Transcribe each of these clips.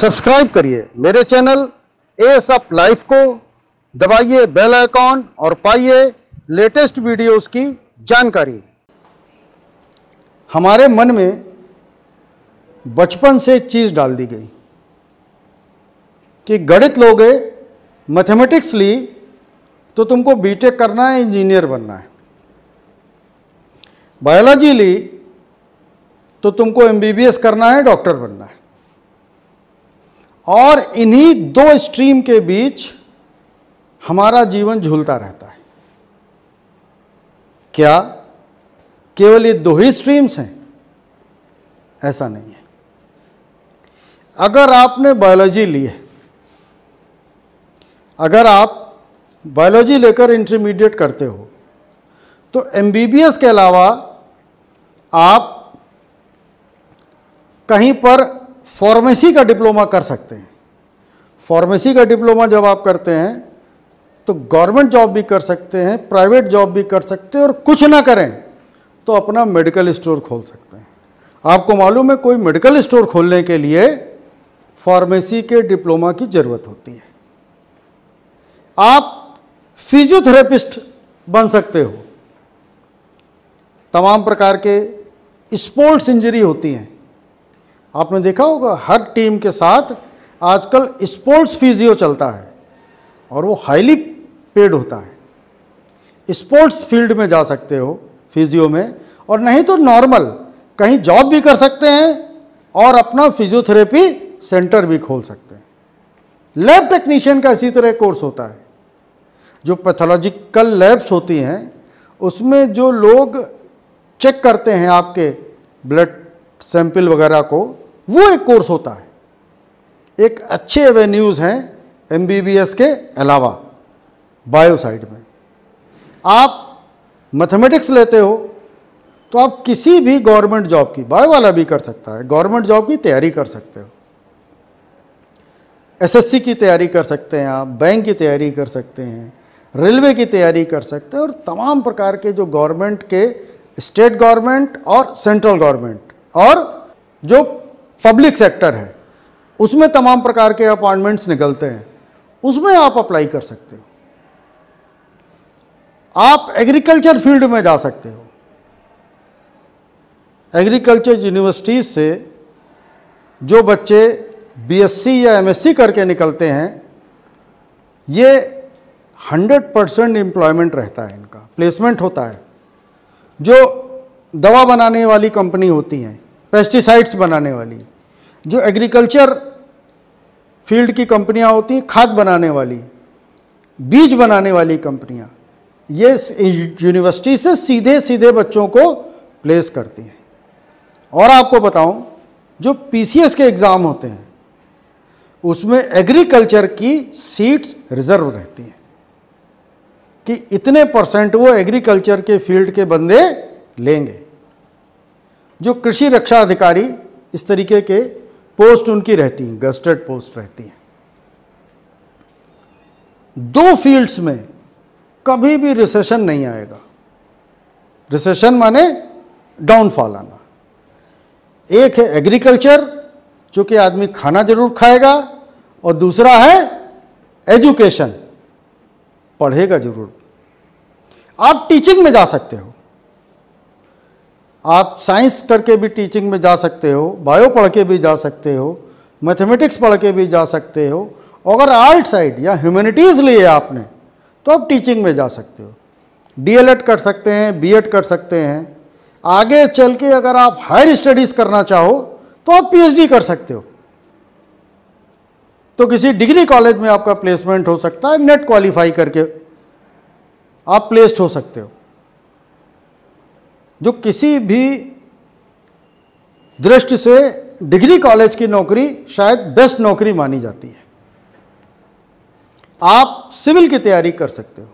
Subscribe करिए मेरे channel S up life को, दबाइए बेल आइकॉन और पाइए लेटेस्ट वीडियोस की जानकारी। हमारे मन में बचपन से एक चीज़ डाल दी गई कि गणित लोगे, मैथमेटिक्स ली तो तुमको बीटेक करना है, इंजीनियर बनना है। बायोलॉजी ली तो तुमको एमबीबीएस करना है, डॉक्टर बनना है। और इन्हीं दो स्ट्रीम के बीच हमारा जीवन झूलता रहता है। क्या केवल ये दो ही स्ट्रीम्स हैं? ऐसा नहीं है। अगर आपने बायोलॉजी ली है, अगर आप बायोलॉजी लेकर इंटरमीडिएट करते हो तो एमबीबीएस के अलावा आप कहीं पर फार्मेसी का डिप्लोमा कर सकते हैं। फार्मेसी का डिप्लोमा जब आप करते हैं तो गवर्नमेंट जॉब भी कर सकते हैं, प्राइवेट जॉब भी कर सकते हैं, और कुछ ना करें तो अपना मेडिकल स्टोर खोल सकते हैं। आपको मालूम है कोई मेडिकल स्टोर खोलने के लिए फार्मेसी के डिप्लोमा की ज़रूरत होती है। आप फिजियोथेरेपिस्ट बन सकते हो। तमाम प्रकार के स्पोर्ट्स इंजरी होती हैं, आपने देखा होगा हर टीम के साथ आजकल स्पोर्ट्स फिजियो चलता है और वो हाईली पेड होता है। स्पोर्ट्स फील्ड में जा सकते हो फिजियो में, और नहीं तो नॉर्मल कहीं जॉब भी कर सकते हैं और अपना फिजियोथेरेपी सेंटर भी खोल सकते हैं। लैब टेक्नीशियन का इसी तरह कोर्स होता है। जो पैथोलॉजिकल लैब्स होती हैं उसमें जो लोग चेक करते हैं आपके ब्लड सैंपल वगैरह को, वो एक कोर्स होता है। एक अच्छे एवेन्यूज़ हैं एमबीबीएस के अलावा। बायो साइड में आप मैथमेटिक्स लेते हो तो आप किसी भी गवर्नमेंट जॉब की, बायो वाला भी कर सकता है, गवर्नमेंट जॉब की तैयारी कर सकते हो। एसएससी की तैयारी कर सकते हैं आप, बैंक की तैयारी कर सकते हैं, रेलवे की तैयारी कर सकते हैं, और तमाम प्रकार के जो गवर्नमेंट के, स्टेट गवर्नमेंट और सेंट्रल गवर्नमेंट और जो पब्लिक सेक्टर है उसमें तमाम प्रकार के अपॉइंटमेंट्स निकलते हैं, उसमें आप अप्लाई कर सकते हो। आप एग्रीकल्चर फील्ड में जा सकते हो। एग्रीकल्चर यूनिवर्सिटीज से जो बच्चे बीएससी या एमएससी करके निकलते हैं, ये 100% एम्प्लॉयमेंट रहता है, इनका प्लेसमेंट होता है। जो दवा बनाने वाली कंपनी होती हैं, पेस्टिसाइड्स बनाने वाली, जो एग्रीकल्चर फील्ड की कंपनियां होती हैं, खाद बनाने वाली, बीज बनाने वाली कंपनियां, ये यूनिवर्सिटी से सीधे सीधे बच्चों को प्लेस करती हैं। और आपको बताऊं, जो पीसीएस के एग्ज़ाम होते हैं उसमें एग्रीकल्चर की सीट्स रिजर्व रहती हैं कि इतने परसेंट वो एग्रीकल्चर के फील्ड के बंदे लेंगे। जो कृषि रक्षा अधिकारी, इस तरीके के पोस्ट उनकी रहती हैं, गस्टेड पोस्ट रहती हैं। दो फील्ड्स में कभी भी रिसेशन नहीं आएगा। रिसेशन माने डाउनफॉल आना। एक है एग्रीकल्चर, जो कि आदमी खाना जरूर खाएगा, और दूसरा है एजुकेशन, पढ़ेगा जरूर। आप टीचिंग में जा सकते हो, आप साइंस करके भी टीचिंग में जा सकते हो, बायो पढ़ के भी जा सकते हो, मैथमेटिक्स पढ़ के भी जा सकते हो। अगर आर्ट साइड या ह्यूमैनिटीज़ लिए आपने तो आप टीचिंग में जा सकते हो, डीएलएड कर सकते हैं, बीएड कर सकते हैं। आगे चल के अगर आप हायर स्टडीज़ करना चाहो तो आप पीएचडी कर सकते हो। तो किसी डिग्री कॉलेज में आपका प्लेसमेंट हो सकता है, नेट क्वालिफाई करके आप प्लेस्ड हो सकते हो। जो किसी भी दृष्टि से डिग्री कॉलेज की नौकरी शायद बेस्ट नौकरी मानी जाती है। आप सिविल की तैयारी कर सकते हो,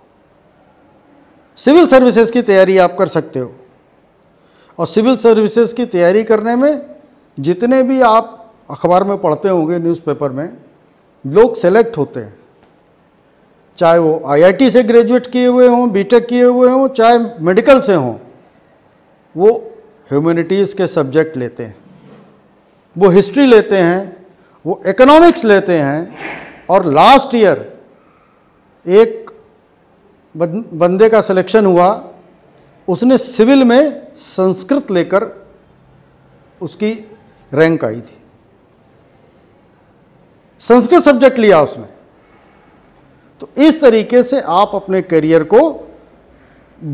सिविल सर्विसेज की तैयारी आप कर सकते हो। और सिविल सर्विसेज की तैयारी करने में जितने भी आप अखबार में पढ़ते होंगे, न्यूज़पेपर में लोग सेलेक्ट होते हैं, चाहे वो आईआईटी से ग्रेजुएट किए हुए हों, बीटेक किए हुए हों, चाहे मेडिकल से हों, वो ह्यूमैनिटीज़ के सब्जेक्ट लेते हैं, वो हिस्ट्री लेते हैं, वो इकोनॉमिक्स लेते हैं। और लास्ट ईयर एक बंदे का सिलेक्शन हुआ, उसने सिविल में संस्कृत लेकर उसकी रैंक आई थी, संस्कृत सब्जेक्ट लिया उसने। तो इस तरीके से आप अपने करियर को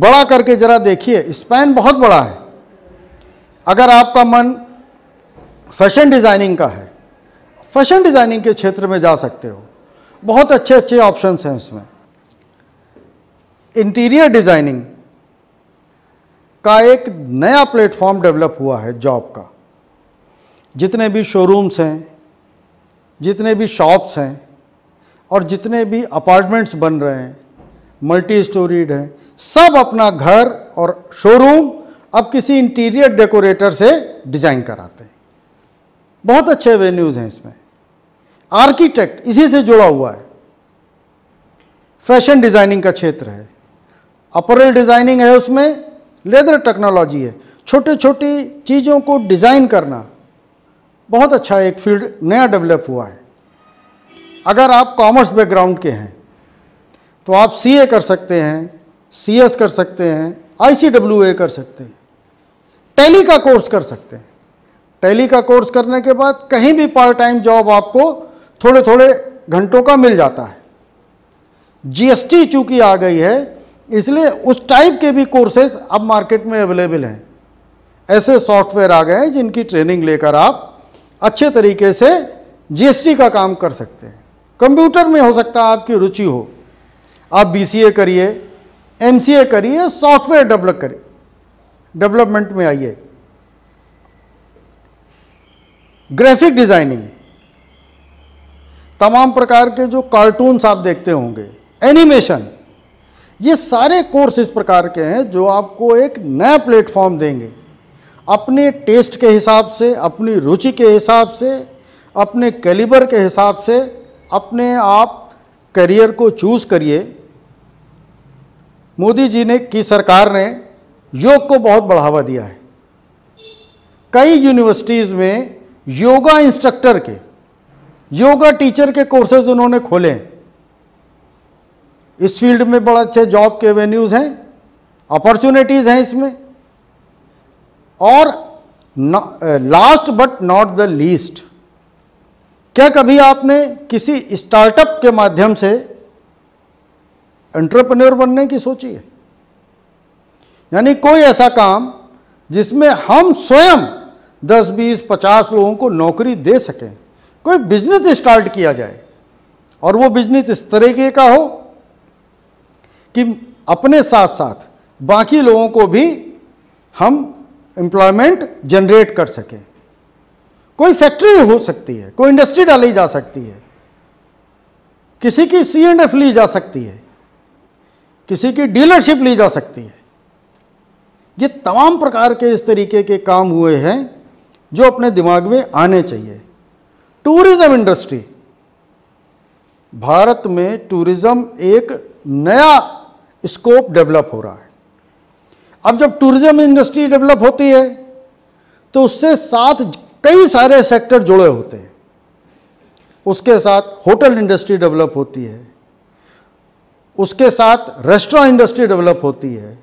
बड़ा करके जरा देखिए, स्पैन बहुत बड़ा है। अगर आपका मन फैशन डिज़ाइनिंग का है, फैशन डिज़ाइनिंग के क्षेत्र में जा सकते हो, बहुत अच्छे अच्छे ऑप्शंस हैं उसमें। इंटीरियर डिज़ाइनिंग का एक नया प्लेटफॉर्म डेवलप हुआ है जॉब का। जितने भी शोरूम्स हैं, जितने भी शॉप्स हैं और जितने भी अपार्टमेंट्स बन रहे हैं, मल्टी स्टोरीड हैं, सब अपना घर और शोरूम अब किसी इंटीरियर डेकोरेटर से डिज़ाइन कराते हैं। बहुत अच्छे वेन्यूज़ हैं इसमें। आर्किटेक्ट इसी से जुड़ा हुआ है, फैशन डिज़ाइनिंग का क्षेत्र है। अपरेल डिज़ाइनिंग है, उसमें लेदर टेक्नोलॉजी है, छोटे छोटी चीज़ों को डिज़ाइन करना। बहुत अच्छा एक फील्ड नया डेवलप हुआ है। अगर आप कॉमर्स बैकग्राउंड के हैं तो आप सीए कर सकते हैं, सीएस कर सकते हैं, आईसीडब्ल्यूए कर सकते हैं, टैली का कोर्स कर सकते हैं। टैली का कोर्स करने के बाद कहीं भी पार्ट टाइम जॉब आपको थोड़े थोड़े घंटों का मिल जाता है। जीएसटी चूंकि आ गई है, इसलिए उस टाइप के भी कोर्सेज अब मार्केट में अवेलेबल हैं। ऐसे सॉफ्टवेयर आ गए हैं जिनकी ट्रेनिंग लेकर आप अच्छे तरीके से जीएसटी का काम कर सकते हैं। कंप्यूटर में हो सकता है आपकी रुचि हो, आप बीसीए करिए, एमसीए करिए, सॉफ्टवेयर डेवलप करिए, डेवलपमेंट में आइए। ग्राफिक डिज़ाइनिंग, तमाम प्रकार के जो कार्टून्स आप देखते होंगे, एनिमेशन, ये सारे कोर्स इस प्रकार के हैं जो आपको एक नया प्लेटफॉर्म देंगे। अपने टेस्ट के हिसाब से, अपनी रुचि के हिसाब से, अपने कैलिबर के हिसाब से अपने आप करियर को चूज़ करिए। मोदी जी ने की सरकार ने योग को बहुत बढ़ावा दिया है। कई यूनिवर्सिटीज़ में योगा इंस्ट्रक्टर के, योगा टीचर के कोर्सेज उन्होंने खोले हैं। इस फील्ड में बड़ा अच्छे जॉब के एवेन्यूज़ हैं, अपॉर्चुनिटीज़ हैं इसमें। और last but not the least, क्या कभी आपने किसी स्टार्टअप के माध्यम से एंटरप्रेन्योर बनने की सोची है? यानी कोई ऐसा काम जिसमें हम स्वयं 10, 20, 50 लोगों को नौकरी दे सकें, कोई बिजनेस स्टार्ट किया जाए। और वो बिजनेस इस तरीके का हो कि अपने साथ साथ बाकी लोगों को भी हम एम्प्लॉयमेंट जनरेट कर सकें। कोई फैक्ट्री हो सकती है, कोई इंडस्ट्री डाली जा सकती है, किसी की C&F ली जा सकती है, किसी की डीलरशिप ली जा सकती है। ये तमाम प्रकार के इस तरीके के काम हुए हैं जो अपने दिमाग में आने चाहिए। टूरिज़्म इंडस्ट्री, भारत में टूरिज़्म एक नया स्कोप डेवलप हो रहा है। अब जब टूरिज़्म इंडस्ट्री डेवलप होती है तो उससे साथ कई सारे सेक्टर जुड़े होते हैं। उसके साथ होटल इंडस्ट्री डेवलप होती है, उसके साथ रेस्टोरेंट इंडस्ट्री डेवलप होती है,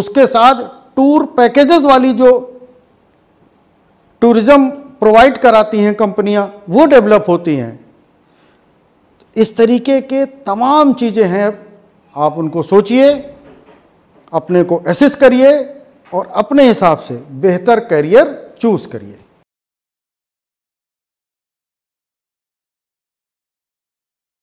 उसके साथ टूर पैकेजेस वाली जो टूरिज़्म प्रोवाइड कराती हैं कंपनियां, वो डेवलप होती हैं। इस तरीके के तमाम चीज़ें हैं, आप उनको सोचिए, अपने को असेस करिए और अपने हिसाब से बेहतर करियर चूज़ करिए।